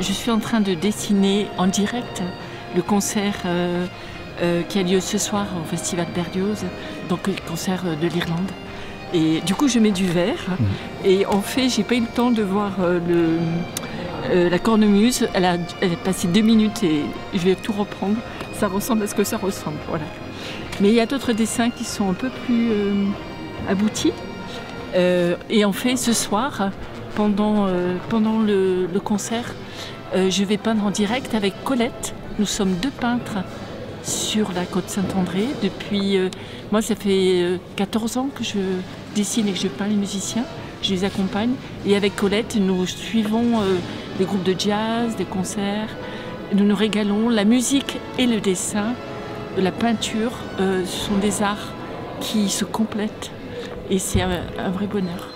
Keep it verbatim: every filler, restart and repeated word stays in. Je suis en train de dessiner en direct le concert euh, euh, qui a lieu ce soir au Festival de Berlioz, donc le concert de l'Irlande. Et du coup, je mets du vert. Mmh. Et en fait, j'ai pas eu le temps de voir euh, le, euh, la cornemuse. Elle a, elle a passé deux minutes et je vais tout reprendre. Ça ressemble à ce que ça ressemble, voilà. Mais il y a d'autres dessins qui sont un peu plus euh, aboutis. Euh, et en fait, ce soir, pendant, euh, pendant le, le concert, euh, je vais peindre en direct avec Colette. Nous sommes deux peintres sur la Côte-Saint-André. Depuis, euh, moi, ça fait euh, quatorze ans que je dessine et que je peins les musiciens. Je les accompagne. Et avec Colette, nous suivons euh, des groupes de jazz, des concerts. Nous nous régalons. La musique et le dessin, la peinture, euh, ce sont des arts qui se complètent. Et c'est un, un vrai bonheur.